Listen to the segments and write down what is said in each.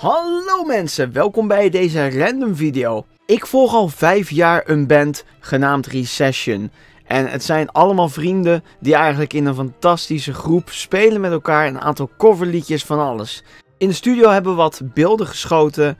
Hallo mensen, welkom bij deze random video. Ik volg al 5 jaar een band genaamd Recession. En het zijn allemaal vrienden die eigenlijk in een fantastische groep spelen met elkaar een aantal coverliedjes van alles. In de studio hebben we wat beelden geschoten.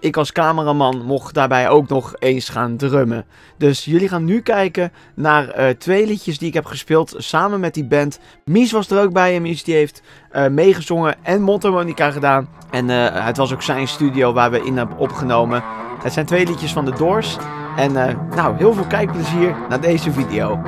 Ik als cameraman mocht daarbij ook nog eens gaan drummen. Dus jullie gaan nu kijken naar 2 liedjes die ik heb gespeeld samen met die band. Mies was er ook bij en Mies die heeft meegezongen en mondharmonica gedaan. En het was ook zijn studio waar we in hebben opgenomen. Het zijn 2 liedjes van The Doors. En heel veel kijkplezier naar deze video.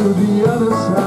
The other side.